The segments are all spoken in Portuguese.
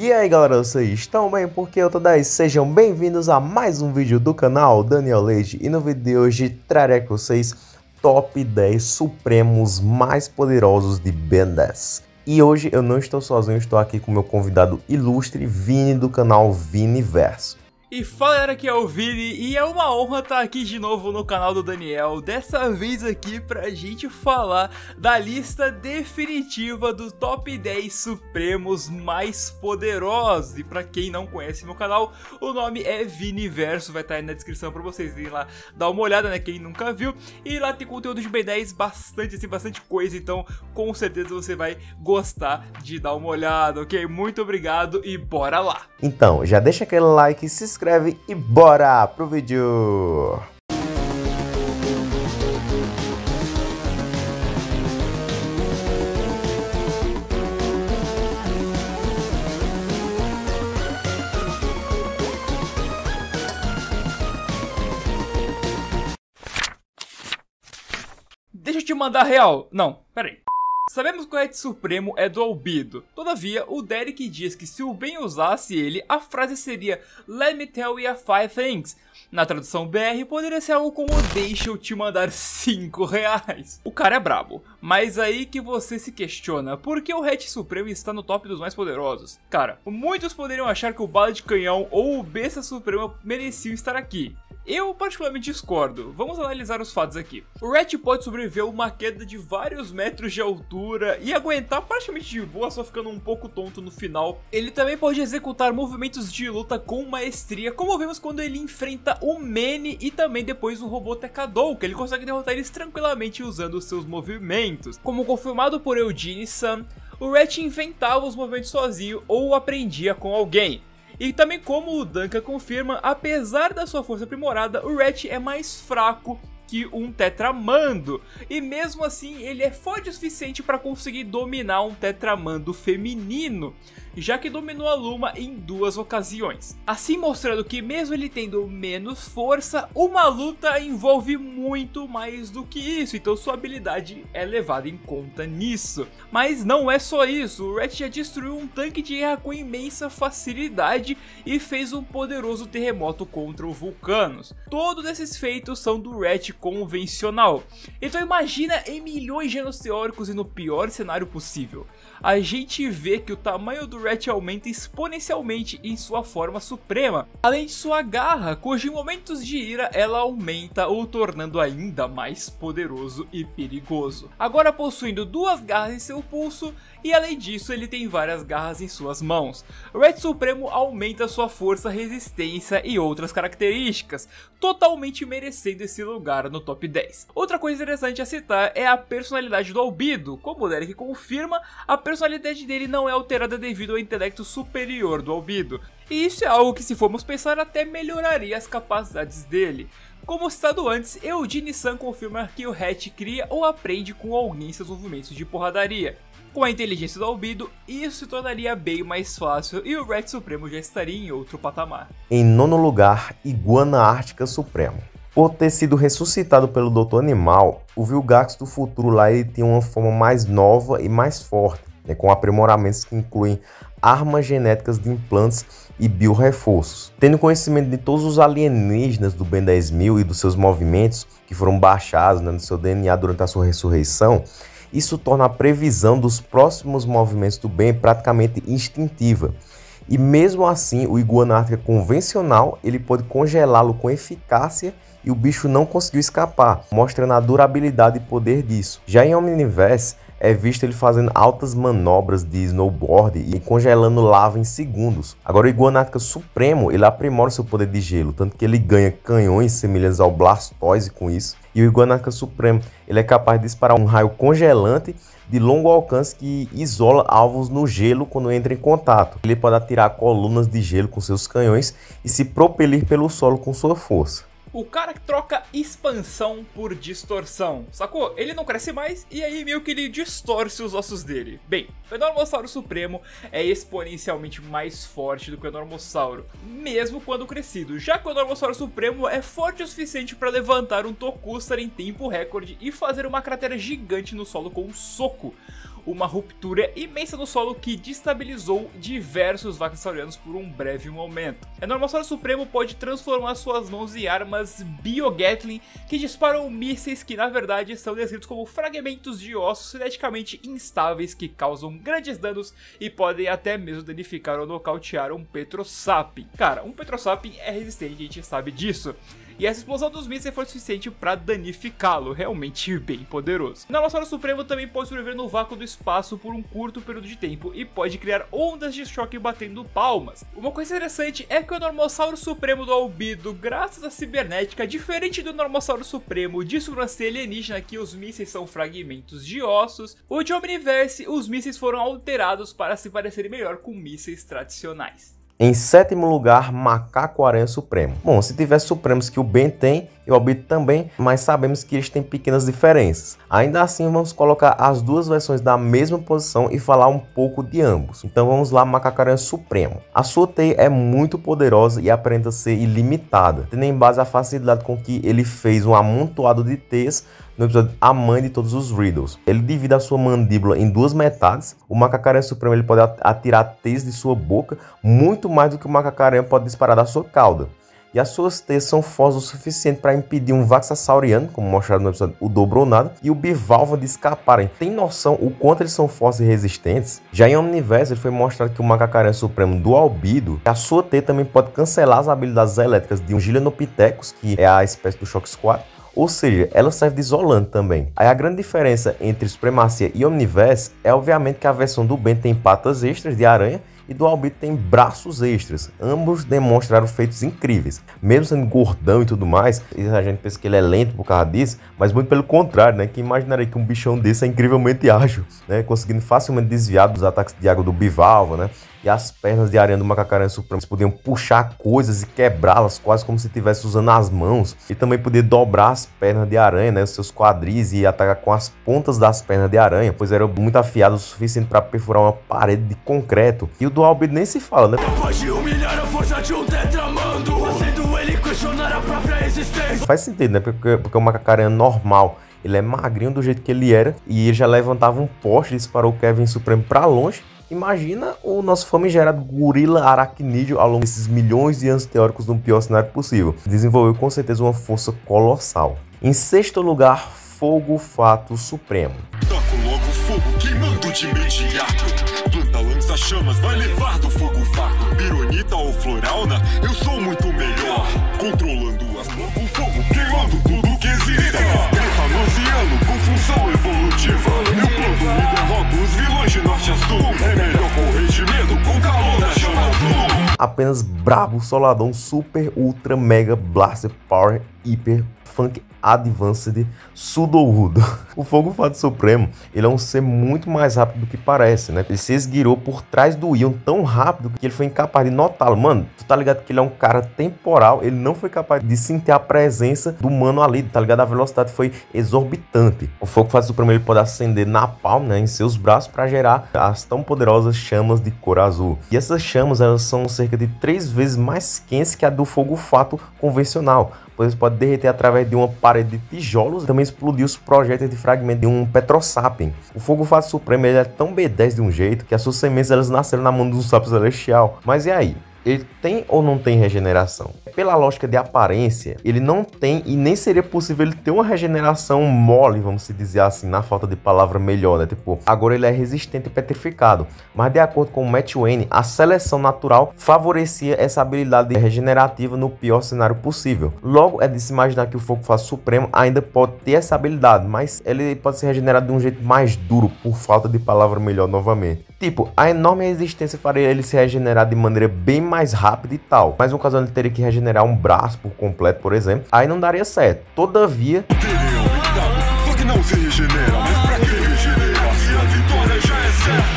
E aí galera, vocês estão bem? Porque eu tô daí, sejam bem-vindos a mais um vídeo do canal Daniel Leite. E no vídeo de hoje trarei com vocês Top 10 Supremos mais poderosos de Ben 10. E hoje eu não estou sozinho, estou aqui com meu convidado ilustre Vini do canal Viniverso. E fala galera, aqui é o Vini e é uma honra estar aqui de novo no canal do Daniel, dessa vez aqui pra gente falar da lista definitiva do Top 10 Supremos mais poderosos. E pra quem não conhece meu canal, o nome é Viniverso, vai estar aí na descrição pra vocês irem lá dar uma olhada, né, quem nunca viu. E lá tem conteúdo de Ben 10, bastante assim, bastante coisa, então com certeza você vai gostar de dar uma olhada, ok? Muito obrigado e bora lá! Então, já deixa aquele like, se inscreve e bora pro vídeo! Deixa eu te mandar real. Não, peraí. Sabemos que o Ed Supremo é do Albedo. Todavia, o Derrick diz que se o Ben usasse ele, a frase seria "Let me tell you five things". Na tradução BR, poderia ser algo como "Deixa eu te mandar 5 reais". O cara é brabo, mas aí que você se questiona, por que o Red Supremo está no top dos mais poderosos? Cara, muitos poderiam achar que o Bala de Canhão ou o Besta Suprema mereciam estar aqui. Eu particularmente discordo. Vamos analisar os fatos aqui. O Rath pode sobreviver a uma queda de vários metros de altura e aguentar praticamente de boa, só ficando um pouco tonto no final. Ele também pode executar movimentos de luta com maestria, como vemos quando ele enfrenta o Manny e também depois o robô Tekadou, que ele consegue derrotar eles tranquilamente usando seus movimentos. Como confirmado por Eugene Sun, o Rath inventava os movimentos sozinho ou aprendia com alguém. E também, como o Duncan confirma, apesar da sua força aprimorada, o Rath é mais fraco que um Tetramando. E mesmo assim, ele é forte o suficiente para conseguir dominar um Tetramando feminino, já que dominou a Luma em 2 ocasiões. Assim, mostrando que mesmo ele tendo menos força, uma luta envolve muito mais do que isso, então sua habilidade é levada em conta nisso. Mas não é só isso, o Rath já destruiu um tanque de guerra com imensa facilidade e fez um poderoso terremoto contra o Vulcanos. Todos esses feitos são do Rath convencional. Então imagina em milhões de anos teóricos e no pior cenário possível. A gente vê que o tamanho do Rath aumenta exponencialmente em sua forma suprema, além de sua garra, cujo em momentos de ira ela aumenta, o tornando ainda mais poderoso e perigoso. Agora possuindo 2 garras em seu pulso, e além disso ele tem várias garras em suas mãos. O Rath Supremo aumenta sua força, resistência e outras características, totalmente merecendo esse lugar no top 10. Outra coisa interessante a citar é a personalidade do Albedo. Como o Derrick confirma, a personalidade dele não é alterada devido ao intelecto superior do Albedo, e isso é algo que, se formos pensar, até melhoraria as capacidades dele. Como citado antes, Eugene Sun confirma que o Rath cria ou aprende com alguém seus movimentos de porradaria. Com a inteligência do Albedo, isso se tornaria bem mais fácil e o Rath Supremo já estaria em outro patamar. Em nono lugar, Iguana Ártica Supremo. Por ter sido ressuscitado pelo Doutor Animal, o Vilgax do futuro lá ele tem uma forma mais nova e mais forte, né, com aprimoramentos que incluem armas genéticas de implantes e biorreforços. Tendo conhecimento de todos os alienígenas do Ben 10.000 e dos seus movimentos, que foram baixados, né, no seu DNA durante a sua ressurreição, isso torna a previsão dos próximos movimentos do Ben praticamente instintiva. E mesmo assim, o Iguana Ártica convencional ele pode congelá-lo com eficácia e o bicho não conseguiu escapar, mostrando a durabilidade e poder disso. Já em Omniverse, é visto ele fazendo altas manobras de snowboard e congelando lava em segundos. Agora o Iguana Ártica Supremo, ele aprimora seu poder de gelo, tanto que ele ganha canhões semelhantes ao Blastoise com isso. E o Iguana Ártica Supremo, ele é capaz de disparar um raio congelante de longo alcance que isola alvos no gelo quando entra em contato. Ele pode atirar colunas de gelo com seus canhões e se propelir pelo solo com sua força. O cara que troca expansão por distorção, sacou? Ele não cresce mais e aí meio que ele distorce os ossos dele. Bem, o Enormossauro Supremo é exponencialmente mais forte do que o Enormossauro, mesmo quando crescido, já que o Enormossauro Supremo é forte o suficiente para levantar um Tocuster em tempo recorde e fazer uma cratera gigante no solo com um soco. uma ruptura imensa no solo que destabilizou diversos vaxaurianos por um breve momento. Enormossauro Supremo pode transformar suas mãos em armas Biogatling que disparam mísseis que na verdade são descritos como fragmentos de ossos cineticamente instáveis que causam grandes danos e podem até mesmo danificar ou nocautear um Petrosapien. Cara, um Petrosapien é resistente, a gente sabe disso. E essa explosão dos mísseis foi suficiente para danificá-lo, realmente bem poderoso. O Enormossauro Supremo também pode sobreviver no vácuo do espaço por um curto período de tempo e pode criar ondas de choque batendo palmas. Uma coisa interessante é que o Enormossauro Supremo do Albedo, graças à cibernética, diferente do Enormossauro Supremo de sobrancelha alienígena, que os mísseis são fragmentos de ossos, o de Omniverse, os mísseis foram alterados para se parecerem melhor com mísseis tradicionais. Em sétimo lugar, Macaco Aranha Supremo. Bom, se tiver Supremos que o Ben tem, e o Albedo também, mas sabemos que eles têm pequenas diferenças. Ainda assim, vamos colocar as duas versões da mesma posição e falar um pouco de ambos. Então vamos lá, Macaco Aranha Supremo. A sua TI é muito poderosa e aparenta ser ilimitada, tendo em base a facilidade com que ele fez um amontoado de TIs no episódio A Mãe de Todos os Riddles. Ele divide a sua mandíbula em duas metades. O Macaco Aranha Supremo ele pode atirar T's de sua boca, muito mais do que o Macaco Aranha pode disparar da sua cauda. E as suas T's são fortes o suficiente para impedir um Vaxasauriano, como mostrado no episódio O Dobronado, e o Bivalva de escaparem. Tem noção o quanto eles são fortes e resistentes? Já em Omniverse, ele foi mostrado que o Macaco Aranha Supremo do Albedo, a sua T também pode cancelar as habilidades elétricas de um Gigantopithecus, que é a espécie do Shock Squad. Ou seja, ela serve de isolante também. Aí a grande diferença entre Supremacia e Omniverse é obviamente que a versão do Ben tem patas extras de aranha e do Albedo tem braços extras. Ambos demonstraram feitos incríveis. Mesmo sendo gordão e tudo mais, a gente pensa que ele é lento por causa disso, mas muito pelo contrário, né? Que imaginaria que um bichão desse é incrivelmente ágil, né? Conseguindo facilmente desviar dos ataques de água do Bivalva, né? E as pernas de aranha do Macaco Aranha Supremo podiam puxar coisas e quebrá-las quase como se estivesse usando as mãos. E também poder dobrar as pernas de aranha, né, os seus quadris, e atacar com as pontas das pernas de aranha, pois eram muito afiadas o suficiente para perfurar uma parede de concreto. E o do Albedo nem se fala, né? Capaz de humilhar a força de um tetramando, fazendo ele questionar a própria existência. Faz sentido, né? Porque o Macaco Aranha normal, ele é magrinho do jeito que ele era, e ele já levantava um poste e disparou o Kevin Supremo para longe. Imagina o nosso famigerado gorila aracnídeo ao longo desses milhões de anos teóricos no pior cenário possível. Desenvolveu com certeza uma força colossal. Em sexto lugar, Fogo Fato Supremo. Toca logo fogo queimando de imediato. Planta lança-chamas, vai levar do fogo fato. Pironita ou floralna, eu sou muito melhor. Controlando as mãos com fogo, queimando tudo que existe. Planta lanceano com função evolutiva. Meu plano derrota os vilões de norte a sul. É melhor correr de medo com calor da chama azul. Apenas brabo, soladão, super, ultra, mega, blaster, power, hiper, funk, advanced, sudoudo. O Fogo Fato Supremo, ele é um ser muito mais rápido do que parece, né? Ele se esguirou por trás do Ion tão rápido que ele foi incapaz de notá-lo. Mano, tu tá ligado que ele é um cara temporal, ele não foi capaz de sentir a presença do mano ali, tá ligado? A velocidade foi exorbitante. O Fogo Fato Supremo, ele pode acender na palma, né, em seus braços, para gerar as tão poderosas chamas de cor azul. E essas chamas, elas são cerca de 3 vezes mais quentes que a do Fogo Fato convencional, pois pode derreter através de uma parede de tijolos e também explodir os projéteis de fragmento de um Petrosapien. O Fogo Fato Supremo, ele é tão Ben 10 de um jeito que as suas sementes, elas nasceram na mão do sapo celestial. Mas e aí? Ele tem ou não tem regeneração? Pela lógica de aparência, ele não tem, e nem seria possível ele ter uma regeneração mole, vamos dizer assim, na falta de palavra melhor, né? Tipo, agora ele é resistente e petrificado. Mas de acordo com o Matthew End, a seleção natural favorecia essa habilidade regenerativa no pior cenário possível. Logo, é de se imaginar que o Fogo Fato Supremo ainda pode ter essa habilidade, mas ele pode ser regenerado de um jeito mais duro, por falta de palavra melhor novamente. Tipo, a enorme resistência faria ele se regenerar de maneira bem mais rápida e tal. Mas no caso ele teria que regenerar um braço por completo, por exemplo, aí não daria certo. Todavia,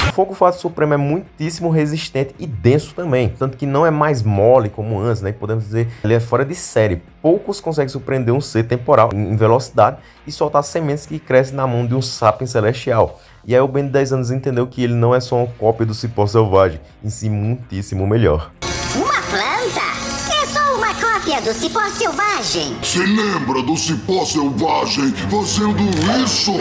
o Fogo Fato Supremo é muitíssimo resistente e denso também, tanto que não é mais mole como antes, né? Podemos dizer, ele é fora de série. Poucos conseguem surpreender um ser temporal em velocidade e soltar sementes que crescem na mão de um sapo celestial. E aí o Ben 10 anos entendeu que ele não é só uma cópia do Cipó Selvagem, em si muitíssimo melhor. Uma planta? É só uma cópia do Cipó Selvagem. Se lembra do Cipó Selvagem fazendo isso?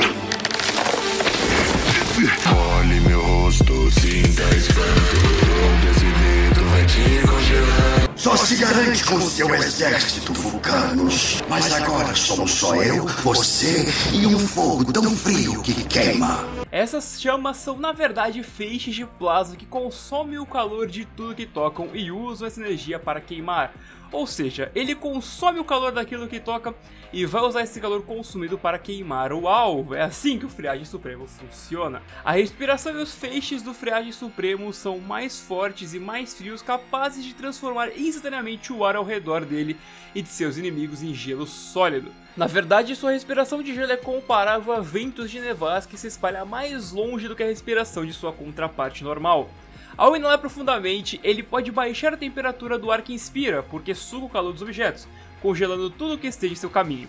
Olhe meu rosto, sinta espanto. Todo esse vidro vai te congelar. Só se garante com seu exército, vulcanos. Mas agora somos só eu, você e um fogo tão frio que queima. Essas chamas são na verdade feixes de plasma que consomem o calor de tudo que tocam e usam essa energia para queimar. Ou seja, ele consome o calor daquilo que toca e vai usar esse calor consumido para queimar o alvo. É assim que o Friage Supremo funciona. A respiração e os feixes do Friage Supremo são mais fortes e mais frios, capazes de transformar instantaneamente o ar ao redor dele e de seus inimigos em gelo sólido. Na verdade, sua respiração de gelo é comparável a ventos de nevasca que se espalha mais longe do que a respiração de sua contraparte normal. Ao inalar profundamente, ele pode baixar a temperatura do ar que inspira, porque suga o calor dos objetos, congelando tudo o que esteja em seu caminho.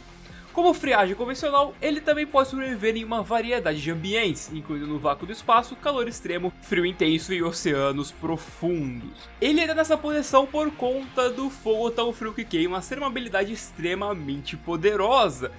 Como friagem convencional, ele também pode sobreviver em uma variedade de ambientes, incluindo no vácuo do espaço, calor extremo, frio intenso e oceanos profundos. Ele entra nessa posição por conta do fogo tão frio que queima ser uma habilidade extremamente poderosa.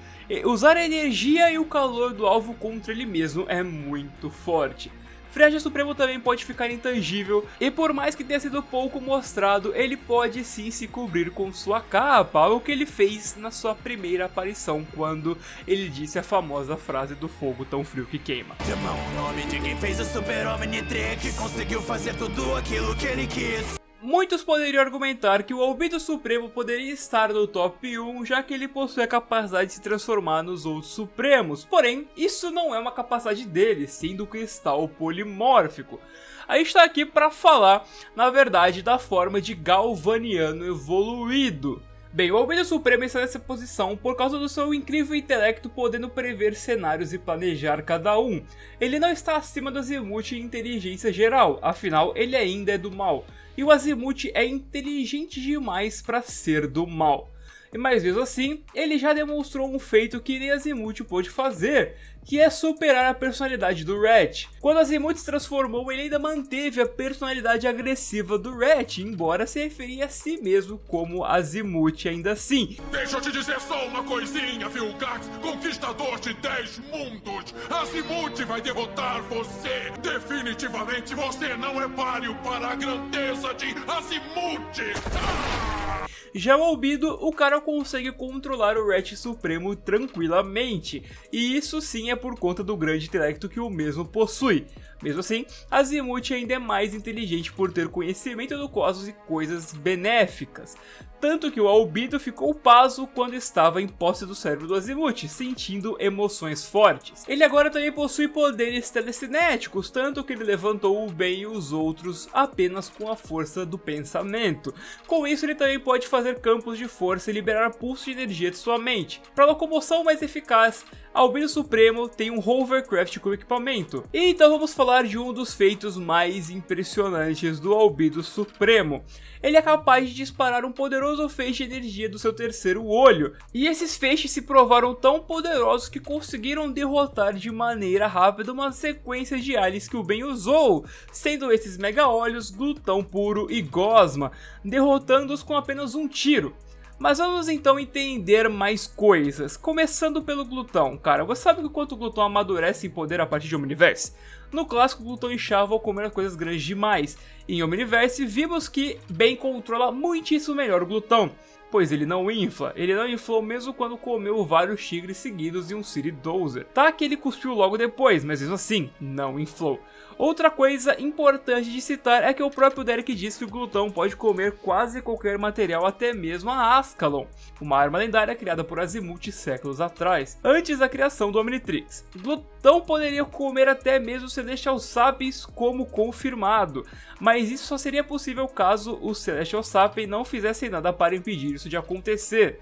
Usar a energia e o calor do alvo contra ele mesmo é muito forte. Friage Supremo também pode ficar intangível, e por mais que tenha sido pouco mostrado, ele pode sim se cobrir com sua capa, algo que ele fez na sua primeira aparição, quando ele disse a famosa frase do fogo tão frio que queima. O nome de quem fez o Super-Omnitrix conseguiu fazer tudo aquilo que ele quis. Muitos poderiam argumentar que o Albedo Supremo poderia estar no top 1, já que ele possui a capacidade de se transformar nos outros Supremos, porém, isso não é uma capacidade dele, sim do cristal polimórfico. A gente está aqui para falar, na verdade, da forma de Galvaniano evoluído. Bem, o Albedo Supremo está nessa posição por causa do seu incrível intelecto, podendo prever cenários e planejar cada um. Ele não está acima do Azmuth em inteligência geral, afinal ele ainda é do mal. E o Azmuth é inteligente demais para ser do mal. Mas mesmo assim, ele já demonstrou um feito que nem Azmuth pôde fazer, que é superar a personalidade do Rath. Quando Azmuth se transformou, ele ainda manteve a personalidade agressiva do Rath, embora se referia a si mesmo como Azmuth ainda assim. Deixa eu te dizer só uma coisinha, Vilgax, conquistador de 10 mundos. Azmuth vai derrotar você. Definitivamente você não é páreo para a grandeza de Azmuth. Ah! Já o Albedo, o cara consegue controlar o Rath Supremo tranquilamente, e isso sim é por conta do grande intelecto que o mesmo possui. Mesmo assim, Azmuth ainda é mais inteligente por ter conhecimento do cosmos e coisas benéficas. Tanto que o Albedo ficou paso quando estava em posse do cérebro do Azmuth, sentindo emoções fortes. Ele agora também possui poderes telecinéticos, tanto que ele levantou o bem e os outros apenas com a força do pensamento. Com isso, ele também pode fazer campos de força e liberar pulso de energia de sua mente. Para locomoção mais eficaz, Albedo Supremo tem um hovercraft como equipamento. E então vamos falar de um dos feitos mais impressionantes do Albedo Supremo. Ele é capaz de disparar um poderoso feixe de energia do seu terceiro olho, e esses feixes se provaram tão poderosos que conseguiram derrotar de maneira rápida uma sequência de aliens que o Ben usou, sendo esses Mega Olhos, Glutão Puro e Gosma, derrotando-os com apenas um tiro. Mas vamos então entender mais coisas, começando pelo Glutão. Cara, você sabe o quanto o Glutão amadurece em poder a partir de Omniverse? No clássico, o Glutão inchava ao comer coisas grandes demais. Em Omniverse, vimos que Ben controla muitíssimo melhor o Glutão, pois ele não infla. Ele não inflou mesmo quando comeu vários tigres seguidos e um Ciri-Dozer. Tá que ele cuspiu logo depois, mas mesmo assim, não inflou. Outra coisa importante de citar é que o próprio Derrick diz que o Glutão pode comer quase qualquer material, até mesmo a Ascalon, uma arma lendária criada por Azmuth séculos atrás, antes da criação do Omnitrix. Glutão poderia comer até mesmo o Celestial Sapiens, como confirmado, mas isso só seria possível caso o Celestial Sapiens não fizesse nada para impedir isso de acontecer.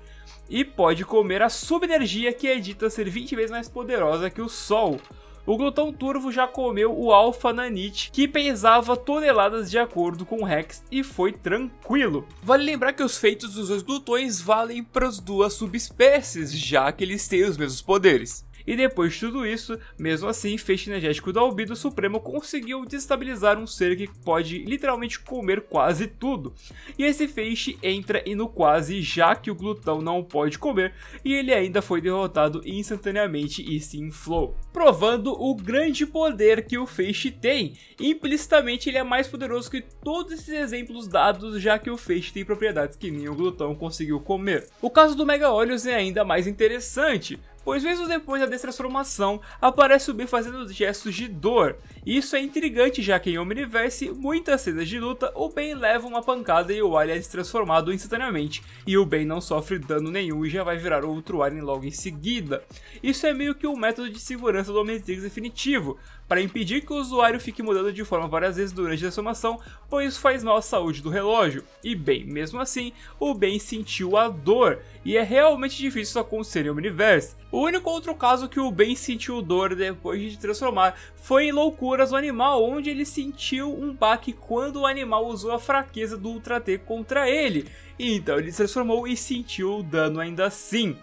E pode comer a subenergia, que é dita ser 20 vezes mais poderosa que o Sol. O Glutão Turvo já comeu o Alpha Nanite, que pesava toneladas de acordo com o Rex, e foi tranquilo. Vale lembrar que os feitos dos dois glutões valem para as duas subespécies, já que eles têm os mesmos poderes. E depois de tudo isso, mesmo assim, Feixe Energético da Albedo Supremo conseguiu desestabilizar um ser que pode literalmente comer quase tudo. E esse feixe entra no quase, já que o glutão não pode comer, e ele ainda foi derrotado instantaneamente e se inflou, provando o grande poder que o feixe tem. Implicitamente ele é mais poderoso que todos esses exemplos dados, já que o feixe tem propriedades que nem o glutão conseguiu comer. O caso do Mega Olhos é ainda mais interessante, pois mesmo depois da destransformação, aparece o Ben fazendo gestos de dor. Isso é intrigante, já que em Omniverse, muitas cenas de luta, o Ben leva uma pancada e o alien é destransformado instantaneamente, e o Ben não sofre dano nenhum e já vai virar outro alien logo em seguida. Isso é meio que um método de segurança do Omnitrix definitivo, para impedir que o usuário fique mudando de forma várias vezes durante a transformação, pois isso faz mal à saúde do relógio. E bem, mesmo assim, o Ben sentiu a dor, e é realmente difícil isso acontecer em Omniverse. O único outro caso que o Ben sentiu dor depois de se transformar foi em Loucuras do Animal, onde ele sentiu um baque quando o animal usou a fraqueza do Ultra T contra ele, então ele se transformou e sentiu o dano ainda assim.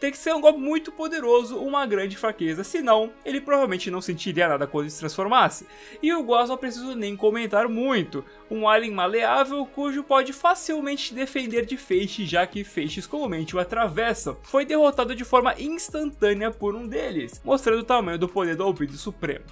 Tem que ser um golpe muito poderoso, uma grande fraqueza, senão ele provavelmente não sentiria nada quando se transformasse. E o Guas não preciso nem comentar muito, um alien maleável cujo pode facilmente defender de feixe, já que feixes comumente o atravessam. Foi derrotado de forma instantânea por um deles, mostrando o tamanho do poder do Albedo Supremo.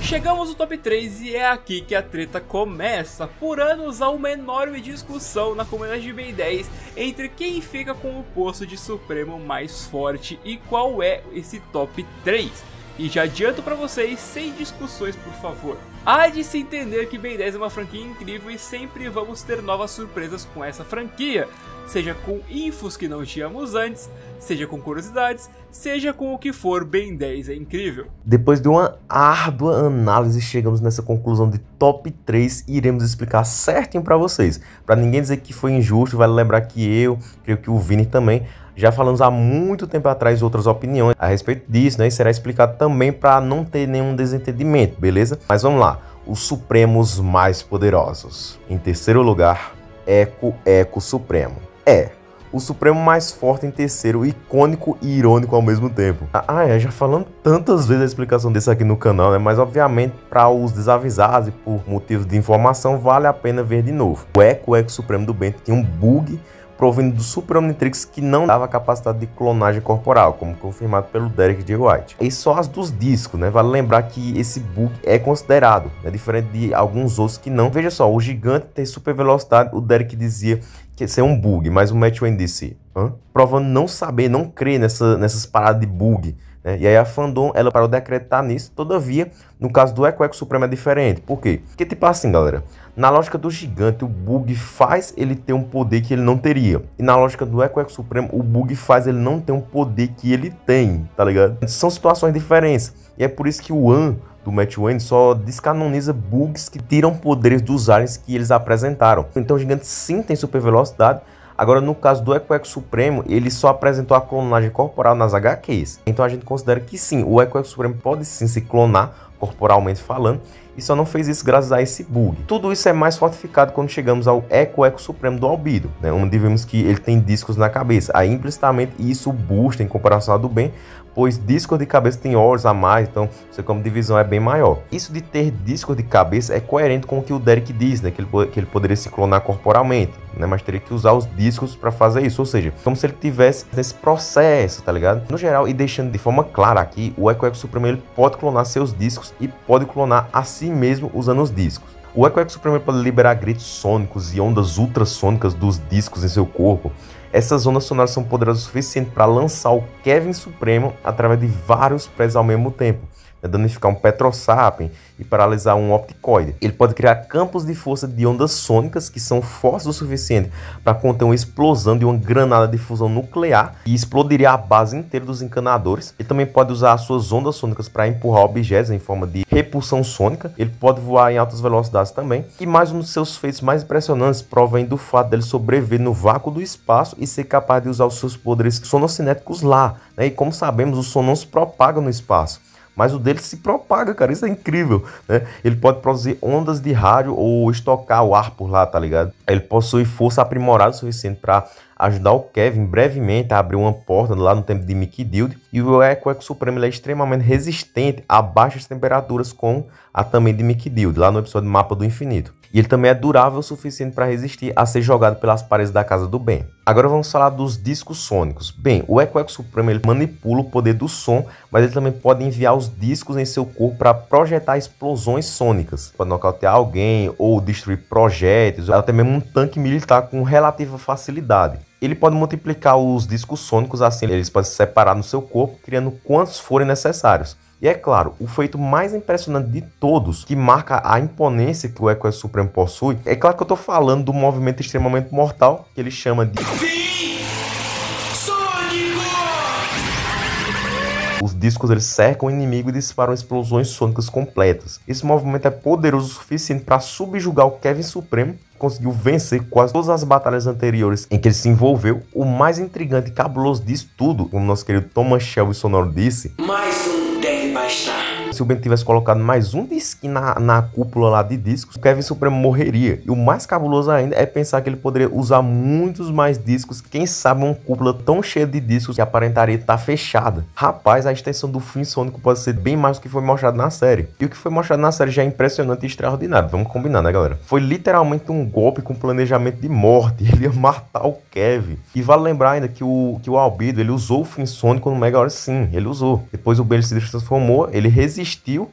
Chegamos no top 3 e é aqui que a treta começa. Por anos há uma enorme discussão na comunidade de Ben 10 entre quem fica com o posto de Supremo mais forte e qual é esse top 3. E já adianto pra vocês, sem discussões por favor. Há de se entender que Ben 10 é uma franquia incrível e sempre vamos ter novas surpresas com essa franquia. Seja com infos que não tínhamos antes, seja com curiosidades, seja com o que for, Ben 10 é incrível. Depois de uma árdua análise, chegamos nessa conclusão de top 3 e iremos explicar certinho pra vocês. Pra ninguém dizer que foi injusto, vale lembrar que eu, creio que o Vini também, já falamos há muito tempo atrás outras opiniões a respeito disso, né? E será explicado também pra não ter nenhum desentendimento, beleza? Mas vamos lá, os Supremos mais poderosos. Em terceiro lugar, Echo Echo Supremo. É, o Supremo mais forte em terceiro, icônico e irônico ao mesmo tempo. Já falando tantas vezes a explicação desse aqui no canal, né? Mas obviamente para os desavisados e por motivos de informação vale a pena ver de novo. O Echo Echo Supremo do Ben tinha um bug provindo do Super-Omnitrix que não dava capacidade de clonagem corporal, como confirmado pelo Derrick de White. E só as dos discos, né? Vale lembrar que esse bug é considerado, né? Diferente de alguns outros que não. Veja só, o Gigante tem super velocidade, o Derrick dizia que isso é um bug, mas o Matthew End disse, hã? Provando não saber, não crer nessas paradas de bug, né? E aí a fandom, ela parou de acreditar nisso. Todavia, no caso do Echo Echo Supremo é diferente. Por quê? Porque tipo assim, galera, na lógica do Gigante, o bug faz ele ter um poder que ele não teria. E na lógica do Echo Echo Supremo, o bug faz ele não ter um poder que ele tem, tá ligado? São situações diferentes. E é por isso que o An do Matthew End só descanoniza bugs que tiram poderes dos aliens que eles apresentaram. Então o Gigante sim tem super velocidade. Agora, no caso do Echo Echo Supremo, ele só apresentou a clonagem corporal nas HQs. Então a gente considera que sim, o Echo Echo Supremo pode sim se clonar, corporalmente falando, e só não fez isso graças a esse bug. Tudo isso é mais fortificado quando chegamos ao Echo Echo Supremo do Albedo, né? Onde vemos que ele tem discos na cabeça. Aí implicitamente isso boosta em comparação ao do Ben, pois discos de cabeça tem horas a mais, então você como divisão é bem maior. Isso de ter discos de cabeça é coerente com o que o Derrick diz, né? Que ele poderia se clonar corporalmente, né? Mas teria que usar os discos para fazer isso, ou seja, como se ele tivesse esse processo, tá ligado? No geral, e deixando de forma clara aqui, o Echo Echo Supremo ele pode clonar seus discos e pode clonar a si mesmo usando os discos. O Echo Echo Supremo pode liberar gritos sônicos e ondas ultrassônicas dos discos em seu corpo. Essas ondas sonoras são poderosas o suficiente para lançar o Kevin Supremo através de vários presos ao mesmo tempo, né? Danificar um Petrosapien e paralisar um opticoide. Ele pode criar campos de força de ondas sônicas que são fortes o suficiente para conter uma explosão de uma granada de fusão nuclear e explodiria a base inteira dos encanadores. Ele também pode usar as suas ondas sônicas para empurrar objetos em forma de repulsão sônica. Ele pode voar em altas velocidades também. E mais um dos seus feitos mais impressionantes provém do fato dele sobreviver no vácuo do espaço e ser capaz de usar os seus poderes sonocinéticos lá, né? E como sabemos, o som não se propaga no espaço, mas o dele se propaga, cara, isso é incrível, né? Ele pode produzir ondas de rádio ou estocar o ar por lá, tá ligado? Ele possui força aprimorada o suficiente para ajudar o Kevin brevemente a abrir uma porta lá no tempo de Mickey Dield. E o Echo Echo Supremo ele é extremamente resistente a baixas temperaturas, como a também de Mickey Dield, lá no episódio Mapa do Infinito. E ele também é durável o suficiente para resistir a ser jogado pelas paredes da casa do Ben. Agora vamos falar dos discos sônicos. Bem, o Echo Echo Supremo ele manipula o poder do som, mas ele também pode enviar os discos em seu corpo para projetar explosões sônicas, para nocautear alguém ou destruir projéteis, ou até mesmo um tanque militar com relativa facilidade. Ele pode multiplicar os discos sônicos, assim eles podem se separar no seu corpo, criando quantos forem necessários. E é claro, o feito mais impressionante de todos, que marca a imponência que o Echo Echo Supremo possui, é claro que eu estou falando do movimento extremamente mortal, que ele chama de Fim Sônico! Os discos eles cercam o inimigo e disparam explosões sônicas completas. Esse movimento é poderoso o suficiente para subjugar o Kevin Supremo, conseguiu vencer quase todas as batalhas anteriores em que ele se envolveu. O mais intrigante e cabuloso disso tudo, como nosso querido Thomas Shelby Sonoro disse, mais um deve bastar. Se o Ben tivesse colocado mais um disquinho na cúpula lá de discos, o Kevin Supremo morreria. E o mais cabuloso ainda é pensar que ele poderia usar muitos mais discos, quem sabe uma cúpula tão cheia de discos que aparentaria estar fechada. Rapaz, a extensão do fim sônico pode ser bem mais do que foi mostrado na série. E o que foi mostrado na série já é impressionante e extraordinário, vamos combinar, né galera? Foi literalmente um golpe com planejamento de morte, ele ia matar o Kevin. E vale lembrar ainda que o Albedo, ele usou o fim sônico no Mega Olhos, sim, ele usou. Depois o Ben se transformou, ele resistiu,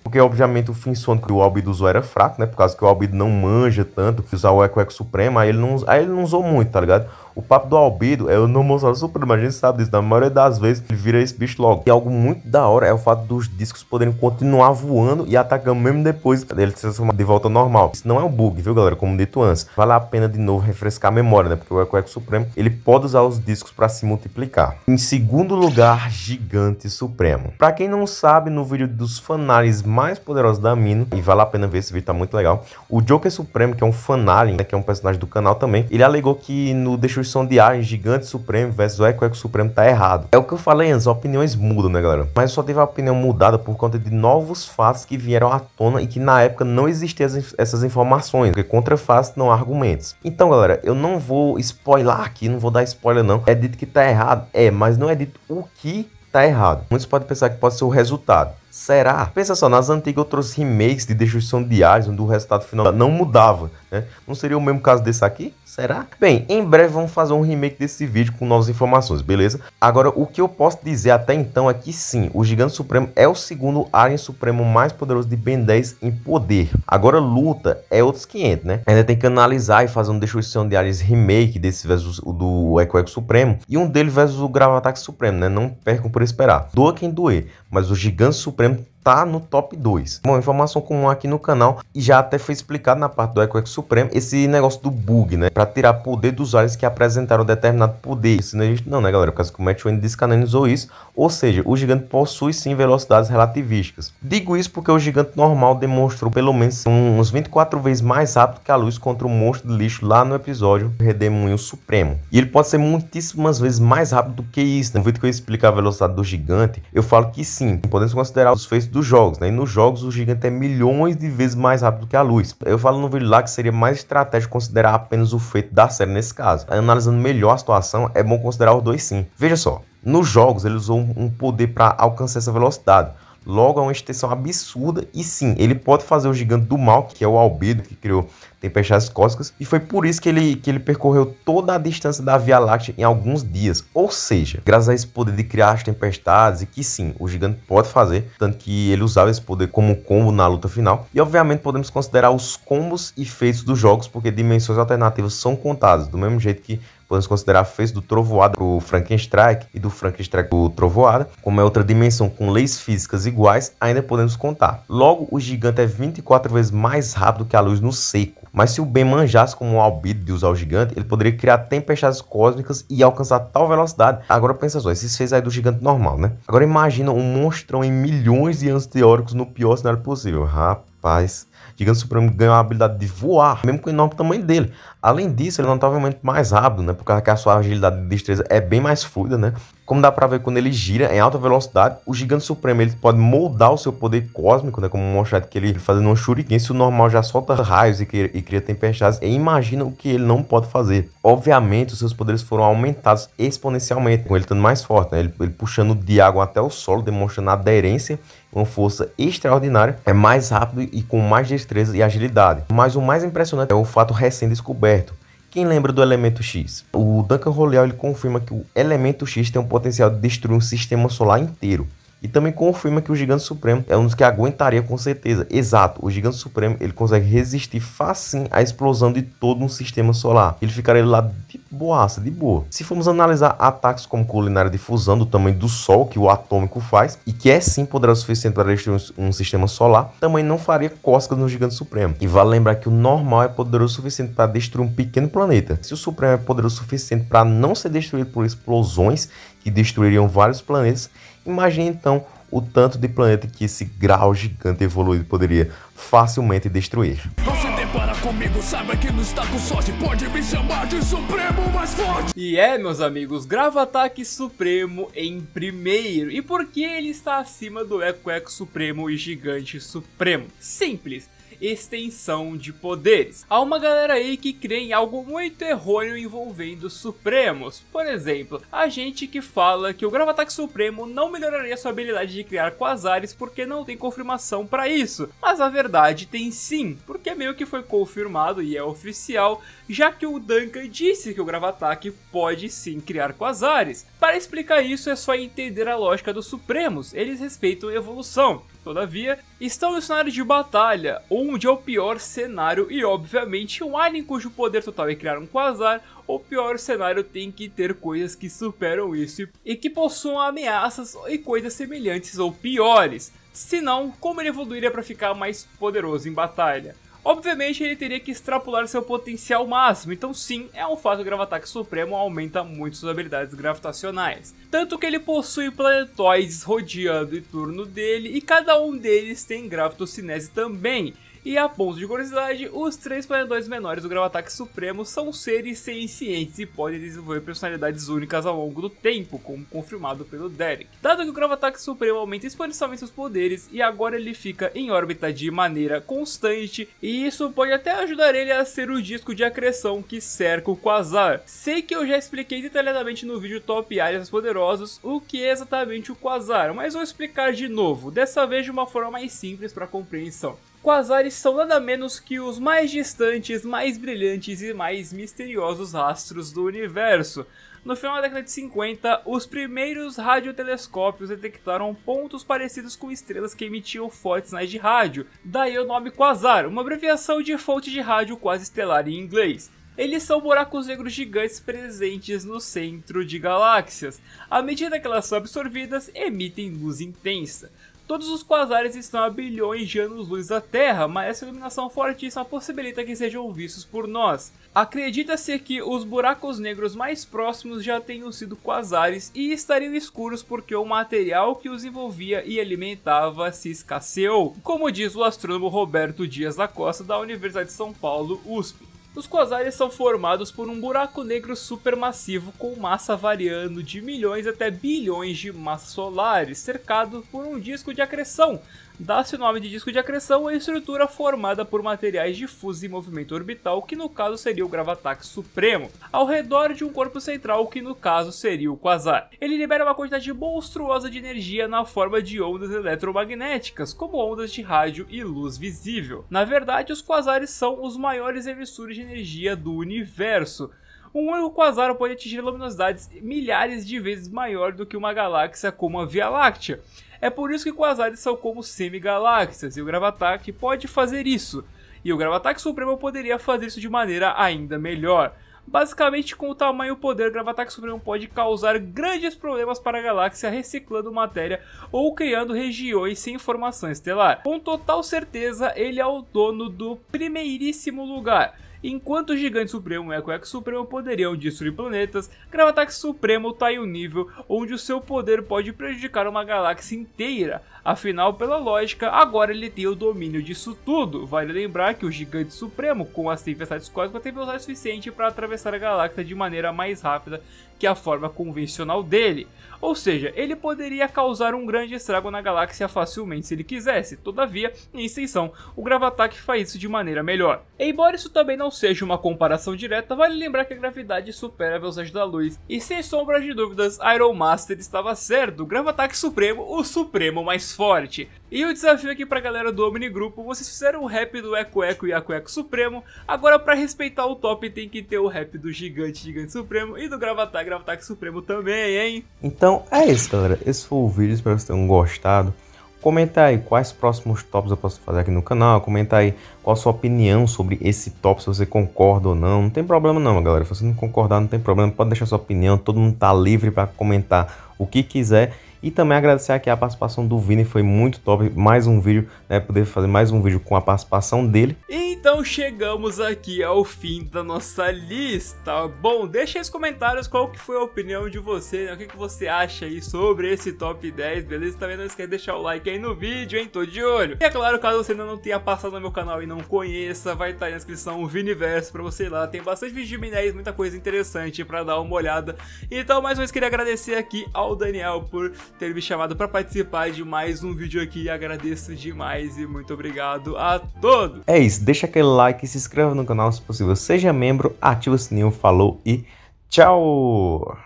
porque obviamente o fim sônico que o Albedo usou era fraco, né, por causa que o Albedo não manja tanto, usar o Echo Echo Supremo, aí ele não usou muito, tá ligado? O papo do Albedo é o Enormossauro Supremo, a gente sabe disso, na maioria das vezes ele vira esse bicho logo. E algo muito da hora é o fato dos discos poderem continuar voando e atacando mesmo depois dele se transformar de volta ao normal. Isso não é um bug, viu galera, como dito antes. Vale a pena de novo refrescar a memória, né, porque o Echo Echo Supremo ele pode usar os discos para se multiplicar. Em segundo lugar, Gigante Supremo. Para quem não sabe, no vídeo dos fanaliens mais poderosos da Mino, e vale a pena ver, esse vídeo tá muito legal, o Joker Supremo, que é um fanalien, né, que é um personagem do canal também, ele alegou que no Destruição de Ar, Gigante Supremo versus o Echo Echo Supremo tá errado. É o que eu falei antes, opiniões mudam, né galera? Mas só teve a opinião mudada por conta de novos fatos que vieram à tona e que na época não existiam essas informações, porque contra fatos não há argumentos. Então galera, eu não vou spoiler aqui, não vou dar spoiler não. É dito que tá errado? É, mas não é dito o que tá errado. Muitos podem pensar que pode ser o resultado. Será? Pensa só, nas antigas eu trouxe remakes de Destruição de Ares, onde o resultado final não mudava, né? Não seria o mesmo caso desse aqui? Será? Bem, em breve vamos fazer um remake desse vídeo com novas informações, beleza? Agora, o que eu posso dizer até então é que sim, o Gigante Supremo é o segundo Alien Supremo mais poderoso de Ben 10 em poder. Agora, luta é outros 500, né? Ainda tem que analisar e fazer um Destruição de Ares remake desse versus o do Echo Echo Supremo, e um dele versus o Gravattack Supremo, né? Não percam por esperar. Doa quem doer, mas o Gigante Supremo tá no top 2. Bom, informação comum aqui no canal, e já até foi explicado na parte do Echo Echo Supremo, esse negócio do bug, né, pra tirar poder dos aliens que apresentaram determinado poder. Isso não existe não, né galera, por causa que o Matthew End descanonizou isso, ou seja, o gigante possui sim velocidades relativísticas. Digo isso porque o gigante normal demonstrou pelo menos uns 24 vezes mais rápido que a luz contra o monstro de lixo lá no episódio Redemoinho Supremo. E ele pode ser muitíssimas vezes mais rápido do que isso, né? No vídeo que eu explico a velocidade do gigante, eu falo que sim, podemos considerar os feitos dos jogos, né? E nos jogos o gigante é milhões de vezes mais rápido que a luz. Eu falo no vídeo lá que seria mais estratégico considerar apenas o feito da série nesse caso. Analisando melhor a situação, é bom considerar os dois sim. Veja só, nos jogos ele usou um poder para alcançar essa velocidade. Logo, é uma extensão absurda e sim, ele pode fazer o gigante do mal, que é o Albedo, que criou Tempestades Cósmicas, e foi por isso que ele percorreu toda a distância da Via Láctea em alguns dias. Ou seja, graças a esse poder de criar as tempestades, e que sim, o gigante pode fazer, tanto que ele usava esse poder como combo na luta final. E obviamente podemos considerar os combos e feitos dos jogos, porque dimensões alternativas são contadas, do mesmo jeito que podemos considerar a face do Trovoada pro Frankenstrike e do Frankenstrike pro Trovoada. Como é outra dimensão com leis físicas iguais, ainda podemos contar. Logo, o gigante é 24 vezes mais rápido que a luz no seco. Mas se o Ben manjasse como o Albedo de usar o gigante, ele poderia criar tempestades cósmicas e alcançar tal velocidade. Agora pensa só, esses fez aí do gigante normal, né? Agora imagina um monstrão em milhões de anos teóricos no pior cenário possível. Rapaz, Gigante Supremo ganhou a habilidade de voar, mesmo com o enorme tamanho dele. Além disso, ele é notavelmente mais rápido, né? Por causa que a sua agilidade e destreza é bem mais fluida, né? Como dá pra ver quando ele gira em alta velocidade, o Gigante Supremo ele pode moldar o seu poder cósmico, né? Como mostrar que ele fazendo um shuriken, se o normal já solta raios e cria tempestades, e imagina o que ele não pode fazer. Obviamente, os seus poderes foram aumentados exponencialmente, com ele estando mais forte, né? Ele puxando de água até o solo, demonstrando aderência, uma força extraordinária, é mais rápido e com mais destreza e agilidade. Mas o mais impressionante é o fato recém-descoberto. Quem lembra do elemento X? O Duncan Roleal, ele confirma que o elemento X tem o potencial de destruir um sistema solar inteiro. E também confirma que o Gigante Supremo é um dos que aguentaria com certeza. Exato, o Gigante Supremo ele consegue resistir facinho à explosão de todo um sistema solar. Ele ficaria lá de boaça, de boa. Se formos analisar ataques como culinária de fusão do tamanho do Sol, que o atômico faz, e que é sim poderoso o suficiente para destruir um sistema solar, também não faria cócegas no Gigante Supremo. E vale lembrar que o normal é poderoso o suficiente para destruir um pequeno planeta. Se o Supremo é poderoso o suficiente para não ser destruído por explosões que destruiriam vários planetas, imagine então o tanto de planeta que esse grau gigante evoluído poderia facilmente destruir. Não se depara comigo, saiba que não está com sorte, pode me chamar de Supremo mais forte. E é, meus amigos, Gravattack Supremo em primeiro. E por que ele está acima do Echo Echo Supremo e Gigante Supremo? Simples. Extensão de poderes. Há uma galera aí que crê em algo muito errôneo envolvendo Supremos. Por exemplo, há gente que fala que o Gravattack Supremo não melhoraria sua habilidade de criar quasares porque não tem confirmação para isso. Mas a verdade tem sim, porque meio que foi confirmado e é oficial, já que o Duncan disse que o Gravattack pode sim criar quasares. Para explicar isso é só entender a lógica dos Supremos, eles respeitam a evolução. Todavia, estão no cenário de batalha, onde é o pior cenário e obviamente um alien cujo poder total é criar um quasar, o pior cenário tem que ter coisas que superam isso e que possuam ameaças e coisas semelhantes ou piores, senão como ele evoluiria para ficar mais poderoso em batalha? Obviamente ele teria que extrapolar seu potencial máximo, então sim, é um fato que o Gravattack Supremo aumenta muito suas habilidades gravitacionais. Tanto que ele possui planetoides rodeando em torno dele e cada um deles tem gravitocinese também. E a ponto de curiosidade, os três planetoides menores do Gravattack Supremo são seres sencientes e podem desenvolver personalidades únicas ao longo do tempo, como confirmado pelo Derrick. Dado que o Gravattack Supremo aumenta exponencialmente seus poderes e agora ele fica em órbita de maneira constante, e isso pode até ajudar ele a ser o disco de acreção que cerca o Quasar. Sei que eu já expliquei detalhadamente no vídeo Top Aliens Poderosos o que é exatamente o Quasar, mas vou explicar de novo, dessa vez de uma forma mais simples para compreensão. Quasares são nada menos que os mais distantes, mais brilhantes e mais misteriosos astros do universo. No final da década de 50, os primeiros radiotelescópios detectaram pontos parecidos com estrelas que emitiam fortes sinais de rádio, daí o nome quasar, uma abreviação de fonte de rádio quase estelar em inglês. Eles são buracos negros gigantes presentes no centro de galáxias. À medida que elas são absorvidas, emitem luz intensa. Todos os quasares estão a bilhões de anos-luz da Terra, mas essa iluminação fortíssima possibilita que sejam vistos por nós. Acredita-se que os buracos negros mais próximos já tenham sido quasares e estariam escuros porque o material que os envolvia e alimentava se escasseou, como diz o astrônomo Roberto Dias da Costa da Universidade de São Paulo, USP. Os quasares são formados por um buraco negro supermassivo com massa variando de milhões até bilhões de massas solares, cercado por um disco de acreção. Dá-se o nome de disco de acreção à estrutura formada por materiais difusos em movimento orbital, que no caso seria o Gravattack Supremo, ao redor de um corpo central, que no caso seria o quasar. Ele libera uma quantidade monstruosa de energia na forma de ondas eletromagnéticas, como ondas de rádio e luz visível. Na verdade, os quasares são os maiores emissores de energia do universo. Um único quasar pode atingir luminosidades milhares de vezes maior do que uma galáxia como a Via Láctea. É por isso que quasares são como semigaláxias, e o Gravattack pode fazer isso. E o Gravattack Supremo poderia fazer isso de maneira ainda melhor. Basicamente, com o tamanho e o poder, o Gravattack Supremo pode causar grandes problemas para a galáxia reciclando matéria ou criando regiões sem formação estelar. Com total certeza, ele é o dono do primeiríssimo lugar. Enquanto o Gigante Supremo e o Echo Echo Supremo poderiam destruir planetas, Gravattack Supremo está em um nível onde o seu poder pode prejudicar uma galáxia inteira. Afinal, pela lógica, agora ele tem o domínio disso tudo. Vale lembrar que o Gigante Supremo, com as tempestades cósmicas, tem velocidade suficiente para atravessar a galáxia de maneira mais rápida que a forma convencional dele. Ou seja, ele poderia causar um grande estrago na galáxia facilmente se ele quisesse. Todavia, em extensão, o Gravattack faz isso de maneira melhor. Embora isso também não seja uma comparação direta, vale lembrar que a gravidade supera a velocidade da luz. E sem sombra de dúvidas, Iron Master estava certo. O Gravattack Supremo, o Supremo mais forte. E o desafio aqui pra galera do Omnigrupo, vocês fizeram o rap do Echo Echo e Echo Echo Supremo. Agora, pra respeitar o top, tem que ter o rap do Gigante, Gigante Supremo e do Gravattack, Gravattack Supremo também, hein? Então é isso, galera. Esse foi o vídeo, espero que vocês tenham gostado. Comenta aí quais próximos tops eu posso fazer aqui no canal, comenta aí qual a sua opinião sobre esse top, se você concorda ou não. Não tem problema não, galera, se você não concordar não tem problema, pode deixar sua opinião, todo mundo tá livre para comentar o que quiser. E também agradecer aqui a participação do Vini, foi muito top, mais um vídeo, né, poder fazer mais um vídeo com a participação dele. Então chegamos aqui ao fim da nossa lista. Bom, deixa aí nos comentários qual que foi a opinião de você, né, o que, que você acha aí sobre esse top 10, beleza? Também não esquece de deixar o like aí no vídeo, hein, tô de olho. E é claro, caso você ainda não tenha passado no meu canal e não conheça, vai estar aí na descrição o Viniverso pra você ir lá, tem bastante vídeo de Ben 10, muita coisa interessante pra dar uma olhada. Então, mais uma vez, queria agradecer aqui ao Daniel por ter me chamado para participar de mais um vídeo aqui. Agradeço demais e muito obrigado a todos. É isso, deixa aquele like, se inscreva no canal se possível, seja membro, ativa o sininho, falou e tchau!